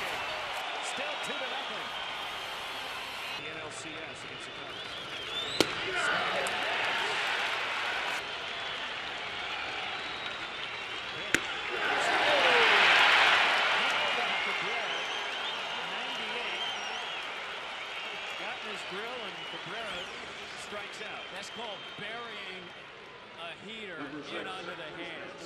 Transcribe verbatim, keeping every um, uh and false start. game. Still two to nothing. The N L C S against the Cubs. His grill and Cabrera strikes out. That's called burying a heater in under the hands.